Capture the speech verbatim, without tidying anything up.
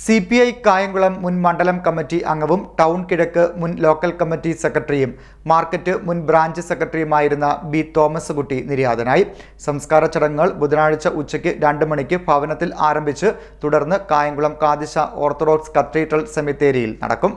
C P I Kayamkulam മുൻ മണ്ഡലം committee അംഗവും ടൗൺ കിഴക്ക് മുൻ ലോക്കൽ കമ്മിറ്റി സെക്രട്ടറിയും മാർക്കറ്റ് മുൻ ബ്രാഞ്ച് സെക്രട്ടറിയുമായിരുന്ന ബി തോമസ് കുട്ടി നിര്യാതനായി. സംസ്കാര ചടങ്ങുകൾ ബുധനാഴ്ച ഉച്ചയ്ക്ക് രണ്ട് മണിക്ക് ഭവനത്തിൽ ആരംഭിച്ച് തുടർന്ന് കായംകുളം കാദിശ ഓർത്തഡോക്സ് കത്തീഡ്രൽ സെമിത്തേരിയിൽ നടക്കും.